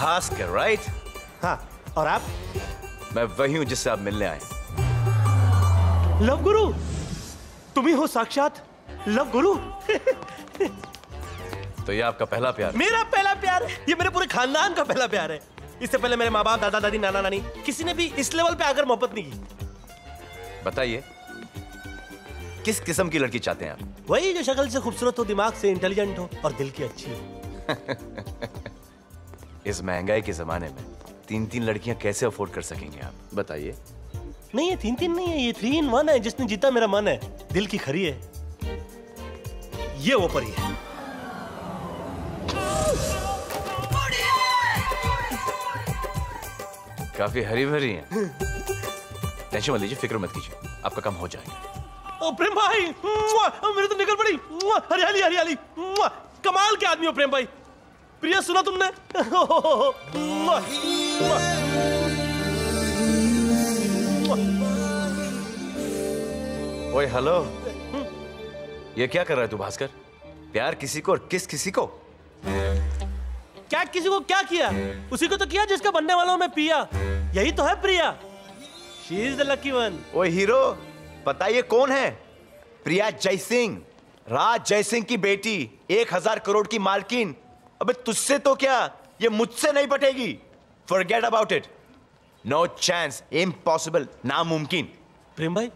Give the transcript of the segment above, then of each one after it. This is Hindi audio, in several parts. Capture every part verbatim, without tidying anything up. भास्कर, राइट? हाँ, और आप? मैं वही हूँ जिससे आप मिलने आए। लव गुरु, तुम ही हो साक्षात लव गुरु। तो ये आपका पहला प्यार? मेरा पहला प्यार, ये मेरे पूरे खानदान का पहला प्यार है। इससे पहले मेरे माँ बाप, दादा दादी, नाना नानी, किसी ने भी इस लेवल पे आकर मोहब्बत नहीं की। बताइए, किस किस्म की लड़की चाहते हैं आप? वही जो शक्ल से खूबसूरत हो, दिमाग से इंटेलिजेंट हो और दिल की अच्छी हो। इस महंगाई के जमाने में तीन तीन लड़कियां कैसे अफोर्ड कर सकेंगे आप, बताइए? नहीं, ये तीन तीन नहीं है, ये थ्री इन वन है। जिसने जीता मेरा मन है, दिल की खरी है, ये वो परी है। काफी हरी भरी है। टेंशन मत लीजिए, फिक्र मत कीजिए, आपका काम हो जाएगा। ओ प्रेम भाई, मेरे तो निकल पड़ी। हरियाली हरियाली, कमाल के आदमी हो प्रेम भाई। प्रिया, सुना तुमने? ओए हेलो, ये क्या कर रहा है तू भास्कर? प्यार किसी को और किस किसी को? क्या किसी को क्या किया? उसी को तो किया जिसका बनने वाला हूं मैं, पिया। यही तो है Priya. She is the lucky one. ओए हीरो, पता ये कौन है? प्रिया जयसिंह, राज जयसिंह की बेटी, एक हजार करोड़ की मालकिन। अबे तुझसे तो क्या, ये मुझसे नहीं पटेगी। Forget about it, no chance, impossible, नामुमकिन। प्रेम भाई,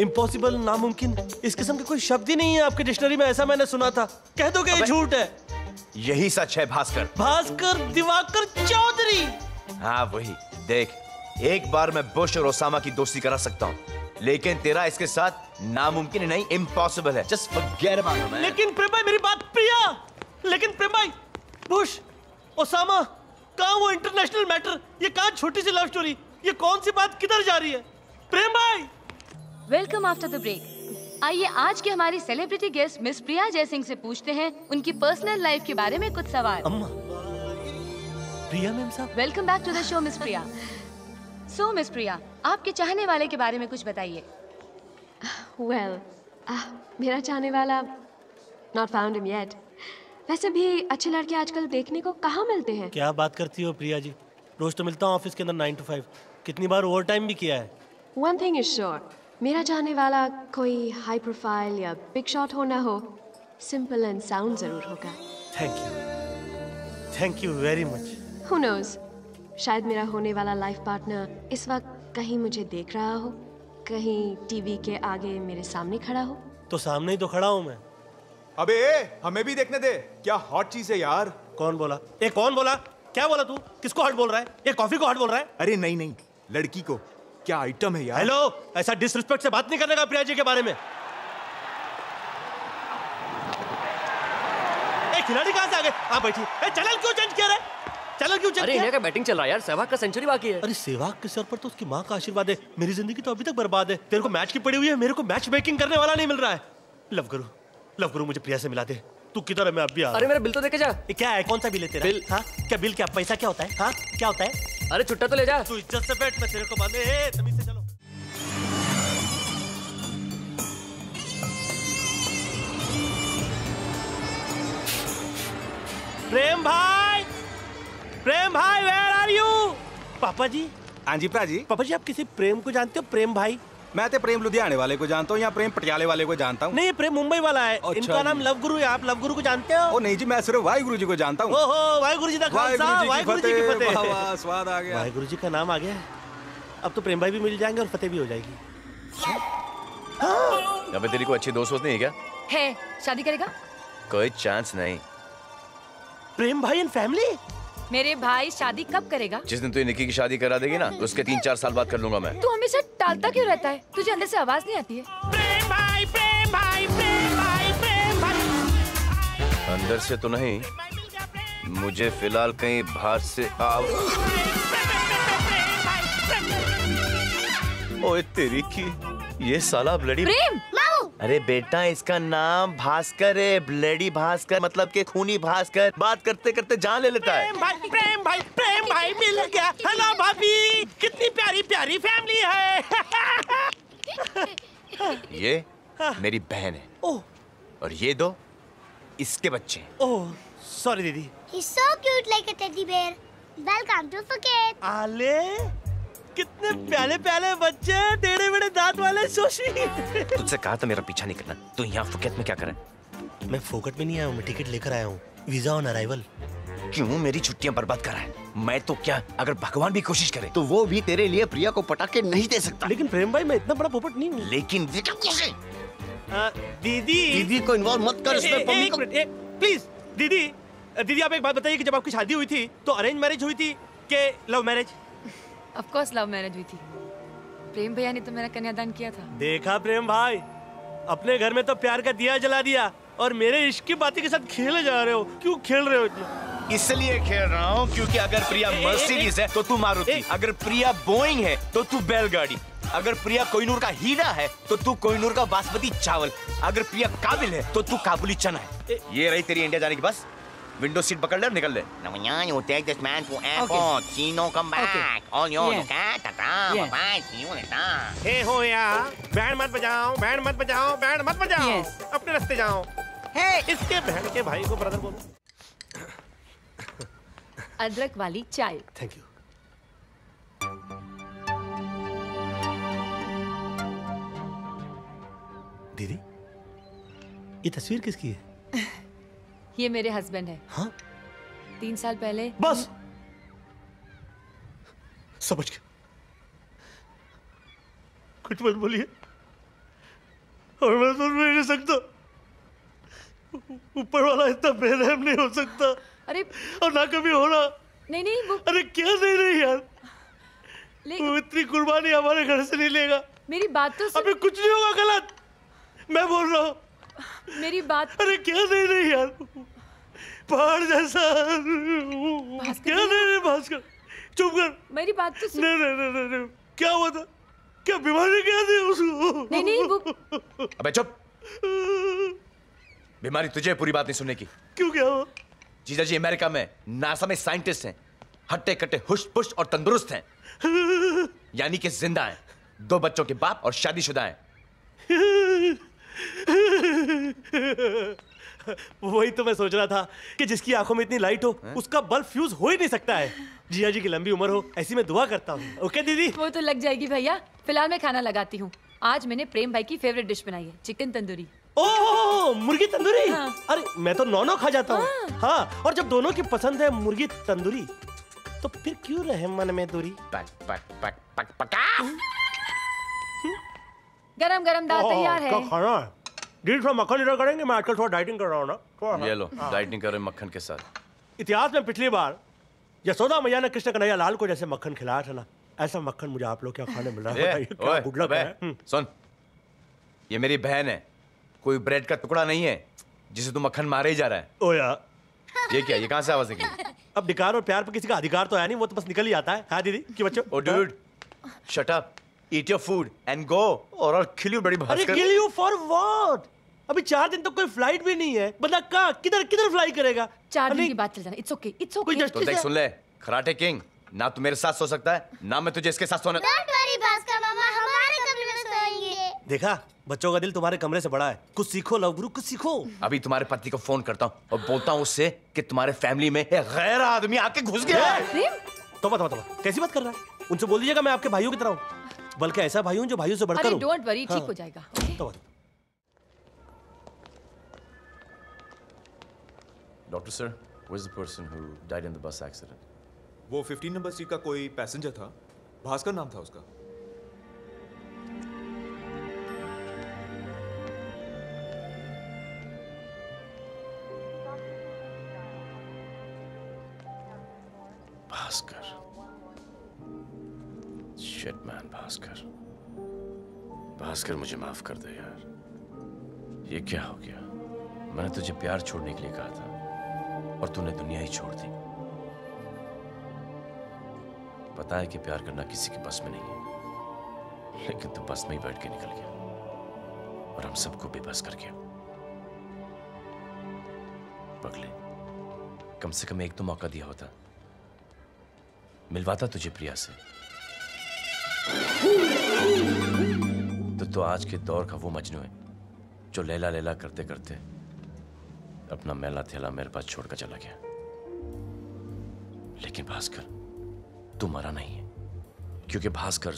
इम्पॉसिबल, नामुमकिन, इस किस्म के कोई शब्द ही नहीं है आपके डिक्शनरी में, ऐसा मैंने सुना था। कह दो कि ये झूठ है। यही सच है भास्कर। भास्कर दिवाकर चौधरी। हाँ वही। देख, एक बार मैं बुश और ओसामा की दोस्ती करा सकता हूँ, लेकिन तेरा इसके साथ नामुमकिन नहीं, इम्पॉसिबल है। Just forget about it. लेकिन प्रेम भाई, मेरी बात प्रिया। लेकिन प्रेम भाई, बुश, ओसामा, कहाँ वो इंटरनेशनल मैटर? ये कहाँ छोटी सी लव स्टोरी? ये कौन सी बात किधर जा रही है? प्रेम भाई, वेलकम आफ्टर द ब्रेक। आइए आज के हमारी celebrity guest miss Priya Jaisingh से पूछते हैं उनकी पर्सनल लाइफ के बारे में कुछ सवाल। अम्मा, प्रिया मैम साहब, welcome back to the show miss Priya. So miss Priya, आपके चाहने वाले के बारे में कुछ बताइए। वेल, मेरा चाहने वाला, नॉट फाउंड हिम येट। वैसे भी अच्छे लड़के आजकल देखने को कहाँ मिलते हैं। क्या बात करती हो प्रिया जी, रोज तो मिलता हूँ ऑफिस के अंदर नाइन टू फाइव। कितनी बार ओवर टाइम भी किया है। One thing is sure, मेरा चाहने वाला कोई हाई प्रोफाइल या बिग शॉट हो ना हो, सिंपल एंड साउंड जरूर होगा। Thank you, thank you very much. Who knows, शायद मेरा होने वाला लाइफ पार्टनर इस वक्त कहीं मुझे देख रहा हो, कहीं टीवी के आगे मेरे सामने खड़ा हो। तो सामने ही तो खड़ा हूँ मैं। अबे हमें भी देखने दे, क्या हॉट चीज है यार। कौन बोला? ए कौन बोला? क्या बोला तू? किसको हॉट बोल रहा है? ये कॉफी को हॉट बोल रहा है? अरे नहीं नहीं, लड़की को। क्या आइटम है यार। हेलो, ऐसा डिसरिस्पेक्ट से बात नहीं करने का प्रिया जी के बारे में। ए खिलाड़ी कहां से आ गए? आप बैठिए। ए चैनल क्यों चेंज कर रहे हैं? चैनल क्यों चेंज? अरे इंडिया का बैटिंग चल रहा है यार, सहवाग का सेंचुरी बाकी है। अरे सहवाग के सर पर तो उसकी मां का आशीर्वाद है। मेरी जिंदगी तो अभी तक बर्बाद है। तेरे को मैच की पड़ी हुई है, मेरे को मैच मेकिंग करने वाला नहीं मिल रहा है। लव गुरु, लव गुरु, मुझे प्रिया से मिला दे। तू किधर है? मैं अब भी आ रहा। अरे मेरा बिल तो देखे जा। ये क्या है? कौन सा बिल है तेरा? बिल? हाँ? क्या बिल? क्या पैसा? क्या होता है? हाँ? क्या होता है? अरे छुट्टा तो ले जा। तू इज्जत से बैठ, मैं तेरे को माने। ए, तमीज से चलो। प्रेम भाई, प्रेम भाई, वेयर आर यू? पापा जी। हाँ जी प्राजी। पापा जी, आप किसी प्रेम को जानते हो? प्रेम भाई? मैं तो प्रेम लुधियाने वाले को जानता हूँ, या प्रेम पटियाले वाले को जानता हूँ। नहीं, प्रेम मुंबई वाला है। अच्छा, इनका नाम लव गुरु है। आप लव गुरु को जानते हो? ओ नहीं जी, मैं सिर्फ वाहे गुरु जी को जानता हूँ। ओहो, वाहे गुरु जी का खालसा, वाहे गुरु जी की फतेह। वाह, स्वाद आ गया। वाहे गुरु जी का नाम आ गया। अब तो प्रेम भाई भी मिल जाएंगे और फतेह भी हो जाएगी। अबे तेरी को अच्छी दोस्त नहीं है क्या? है, शादी करेगा? कोई चांस नहीं। प्रेम भाई एंड फैमिली। मेरे भाई शादी कब करेगा? जिस दिन तू निकी की शादी करा देगी ना, उसके तीन चार साल बाद कर लूंगा मैं। तू हमेशा टालता क्यों रहता है? तुझे अंदर से आवाज नहीं आती है? प्रेम भाई, प्रेम भाई, प्रेम भाई, प्रेम भाई। अंदर से तो नहीं, मुझे फिलहाल कहीं बाहर से आवाज। ओए तेरी की ये साला ब्लडी। प्रेम, अरे बेटा, इसका नाम भास्कर है। ब्लडी भास्कर मतलब के खूनी भास्कर। बात करते करते जान ले लेता है। प्रेम भाई, प्रेम भाई, प्रेम भाई मिल गया। हेलो भाभी, कितनी प्यारी प्यारी फैमिली है। ये मेरी बहन है। ओह, और ये दो इसके बच्चे हैं। ओह सॉरी दीदी। He's so cute like a teddy bear. Welcome to Suket. आले कितने प्याले प्याले बच्चे, टेढ़े मेढ़े दांत वाले शोशी। तुझसे कहा था मेरा पीछा नहीं करना, तू यहाँ फुकेत में क्या कर रहा है? मैं फोकट में नहीं आया हूँ, मैं टिकट लेकर आया हूँ, वीजा ऑन अराइवल। क्यों मेरी छुट्टियाँ बर्बाद कर रहा है? मैं तो क्या, अगर भगवान भी कोशिश करे तो वो भी तेरे लिए प्रिया को पटाखे नहीं दे सकता। लेकिन प्रेम भाई मैं इतना बड़ा पोपट नहीं हूँ। लेकिन दीदी दीदी को इन्वॉल्व मत कर इसमें। प्लीज दीदी, दीदी आप एक बात बताइए कि जब आपकी शादी हुई थी तो अरेंज मैरिज हुई थी के love marriage? Of course love marriage हुई थी। प्रेम भैया ने तो मेरा कन्यादान किया था। देखा प्रेम भाई, अपने घर में तो प्यार का दिया जला दिया और मेरे इश्क की बातें के साथ खेले जा रहे हो। क्यों खेल रहे हो इतना? इसलिए खेल रहा हूँ क्योंकि अगर प्रिया मर्सिडीज है तो तू मारुति, अगर प्रिया बोइंग है तो तू बैलगाड़ी, अगर प्रिया कोहिनूर का हीरा है तो तू कोहिनूर का बासमती चावल, अगर प्रिया काबिल है तो तू काबुली चना है। ये रही तेरी इंडिया जाने की बस, विंडो सीट पकड़ ले और निकल ले। बैंड मत बजाओ, बैंड मत बजाओ, बैंड मत बजाओ, अपने रास्ते जाओ। इसके बहन के भाई को ब्रदर बोलो। अदरक वाली चाय। Thank you. दीदी ये तस्वीर किसकी है? ये मेरे हस्बैंड है। हाँ? तीन साल पहले। बस समझ गया, कुछ मत बोलिए और मैं सुन नहीं सकता। ऊपर वाला इतना बेरहम नहीं हो सकता। अरे और ना कभी हो रहा। नहीं नहीं वो अरे क्या नहीं रही यार, वो इतनी कुर्बानी हमारे घर से नहीं लेगा। मेरी बात तो सुन। अबे कुछ नहीं होगा गलत, मैं बोल रहा हूँ। मेरी बात अरे क्या नहीं रही यार, पहाड़ जैसा क्या नहीं रही। भास्कर चुप कर, मेरी बात तो सुन। नहीं नहीं नहीं नहीं क्या हुआ था? क्या बीमारी क्या थी उसको? नहीं नहीं वो अबे चुप, बीमारी तुझे पूरी बात नहीं सुनने की। क्यों क्या हुआ? जीजा जी अमेरिका में नासा में साइंटिस्ट हैं, हट्टे कट्टे हुष्ट पुष्ट और तंदुरुस्त हैं, यानी कि जिंदा हैं, दो बच्चों के बाप और शादीशुदा हैं। वही तो मैं सोच रहा था कि जिसकी आंखों में इतनी लाइट हो है? उसका बल्ब फ्यूज हो ही नहीं सकता है। जीजा जी की लंबी उम्र हो ऐसी मैं दुआ करता हूँ। ओके दीदी वो तो लग जाएगी भैया, फिलहाल मैं खाना लगाती हूँ। आज मैंने प्रेम भाई की फेवरेट डिश बनाई है, चिकन तंदूरी। ओह मुर्गी तंदूरी। हाँ। अरे मैं तो नॉन खा जाता हूँ। हाँ।, हाँ और जब दोनों की पसंद है मुर्गी तंदूरी तो फिर क्यों रहे मन में दूरी। पक पक पक पक पका। गरम गरम दाल तैयार है। खाना डील फ्रॉम मक्खन इधर करेंगे। मैं आजकल थोड़ा डाइटिंग कर रहा हूँ ना। ये लो डाइटिंग कर रहे मक्खन के साथ। इतिहास में पिछली बार यशोदा मैया ने कृष्ण कन्हैया लाल को जैसे मक्खन खिलाया था ना, ऐसा मक्खन मुझे आप लोग क्या खाने मिल रहा है। सुन ये मेरी बहन है, कोई ब्रेड का टुकड़ा नहीं है जिसे तुम मक्खन मारे ही जा रहा है। ओ यार ये क्या, ये कहाँ से आवाज निकली? अब अधिकार और प्यार पर किसी का अधिकार तो है नहीं, वो तो बस निकल ही आता है। हाँ दीदी की बच्चों। Oh dude shut up, eat your food and go और और किल यू बड़ी भास्कर। अरे किल यू फॉर व्हाट? अभी चार दिन तक तो कोई फ्लाइट भी नहीं है, बंदा कहाँ किधर किधर फ्लाई करेगा? चार दिन की बात चल जाना, इट्स ओके इट्स ओके। तो देख सुन ले खराटे किंग, ना तू मेरे साथ सो सकता है ना मैं तुझे इसके साथ सोने। डोंट वरी भास्कर मामा, हमारे कमरे में सोएंगे। देखा बच्चों का दिल तुम्हारे कमरे से बड़ा है। कुछ सीखो लव गुरु, कुछ सीखो। अभी तुम्हारे पति को फोन करता हूँ और बोलता हूँ उससे कि तुम्हारे फैमिली में एक गैर आदमी आके घुस गया है। तो बता बता कैसी बात कर रहा है? उनसे बोल दीजिएगा मैं आपके भाइयों की तरह हूँ, बल्कि ऐसा भाई हूँ जो भाइयों से बढ़कर हूँ। डोंट वरी ठीक हो जाएगा। Doctor sir, who is the person who died in the bus accident? वो पंद्रह नंबर सीट का कोई पैसेंजर था, भास्कर नाम था उसका। Bhaskar, shit man Bhaskar, Bhaskar मुझे माफ कर दे यार, ये क्या हो गया? मैंने तुझे प्यार छोड़ने के लिए कहा था और तूने दुनिया ही छोड़ दी। पता है कि प्यार करना किसी के बस में नहीं है, लेकिन तू बस में ही बैठ के निकल गया और हम सबको बेबस कर गया। पगले, कम से कम एक तो मौका दिया होता, मिलवाता तुझे प्रिया से तो तो आज के दौर का वो मजनू है जो लैला लैला करते करते अपना मेला थैला मेरे पास छोड़कर चला गया। लेकिन भास्कर तू मरा नहीं है, क्योंकि भास्कर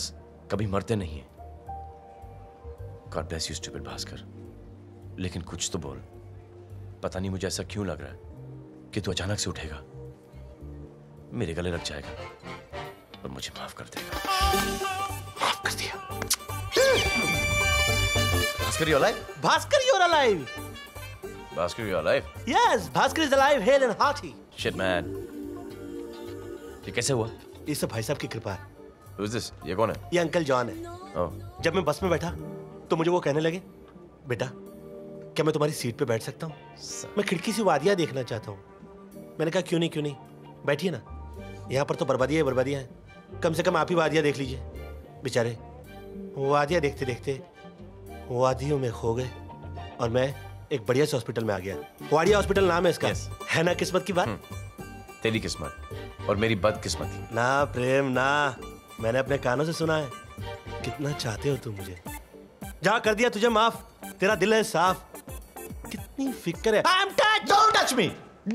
कभी मरते नहीं है। God bless you stupid Bhaskar, लेकिन कुछ तो बोल। पता नहीं मुझे ऐसा क्यों लग रहा है कि तू अचानक से उठेगा, मेरे गले लग जाएगा और मुझे माफ कर देगा। माफ कर दिया। Bhaskar you're alive? Bhaskar you're alive? Bhaskar you're alive? Yes, Bhaskar is alive, hale and hearty. Shit man, ये कैसे हुआ? ये सब भाई साहब की कृपा है। Who is this? ये कौन है? ये अंकल जॉन है। Oh. जब मैं बस में बैठा तो मुझे वो कहने लगे, बेटा क्या मैं तुम्हारी सीट पे बैठ सकता हूँ? मैं खिड़की से वादियाँ देखना चाहता हूँ। मैंने कहा क्यों नहीं क्यों नहीं, बैठिए ना, यहाँ पर तो बर्बादियाँ बर्बादियाँ हैं, कम से कम आप ही वादियाँ देख लीजिए। बेचारे वादियाँ देखते देखते वादियों में खो गए और मैं एक बढ़िया से हॉस्पिटल में आ गया। वाडिया हॉस्पिटल नाम है इसका। yes. है ना किस्मत की बात। तेरी किस्मत और मेरी बदकिस्मती ना प्रेम ना। मैंने अपने कानों से सुना है कितना चाहते हो तुम मुझे, जहाँ कर दिया तुझे माफ, तेरा दिल है साफ, कितनी फिक्र है। I'm touched. Don't touch me.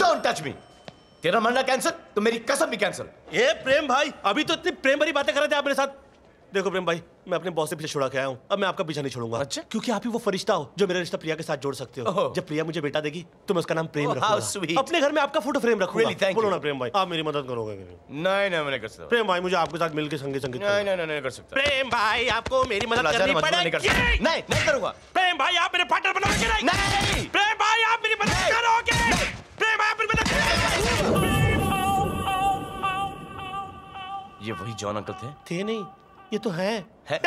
Don't touch me. तेरा मरना कैंसल तो मेरी कसम भी कैंसल। ये प्रेम भाई, अभी तो इतनी प्रेम भरी बातें कर रहे थे आप मेरे साथ। देखो प्रेम भाई, मैं अपने बॉस से पीछे छुड़ा के आया हूँ, अब मैं आपका पीछा नहीं छोड़ूंगा। अच्छा? क्योंकि आप ही वो फरिश्ता हो जो मेरा रिश्ता प्रिया के साथ जोड़ सकते हो। oh. जब प्रिया मुझे बेटा देगी तो मैं उसका नाम प्रेम oh, रखूंगा। अपने घर में आपका फोटो फ्रेम रखूंगा। really, बोलो ना प्रेम भाई, आप मेरी मदद करोगे? नहीं नहीं, मैं नहीं कर सकता। प्रेम भाई मुझे आपके साथ मिलकर संगे संगे नहीं नहीं नहीं कर सकता। प्रेम भाई आपको मेरी मदद करनी पड़ेगी। नहीं नहीं करूंगा। प्रेम भाई आप मेरे पार्टनर बनोगे नहीं। नहीं प्रेम भाई आप मेरी मदद करोगे। प्रेम भाई आप मेरी मदद। ये वही जॉन अंकल थे? थे नहीं, ये तो है, है?